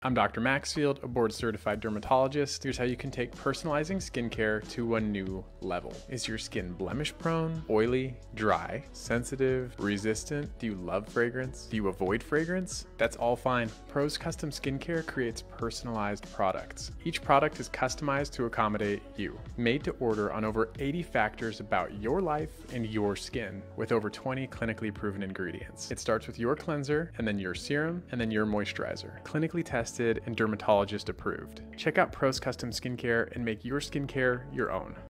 I'm Dr. Maxfield, a board-certified dermatologist. Here's how you can take personalizing skincare to a new level. Is your skin blemish-prone, oily, dry, sensitive, resistant? Do you love fragrance? Do you avoid fragrance? That's all fine. Prose Custom Skincare creates personalized products. Each product is customized to accommodate you. Made to order on over 80 factors about your life and your skin, with over 20 clinically proven ingredients. It starts with your cleanser, and then your serum, and then your moisturizer. Clinically tested and dermatologist approved. Check out Prose Custom Skincare and make your skincare your own.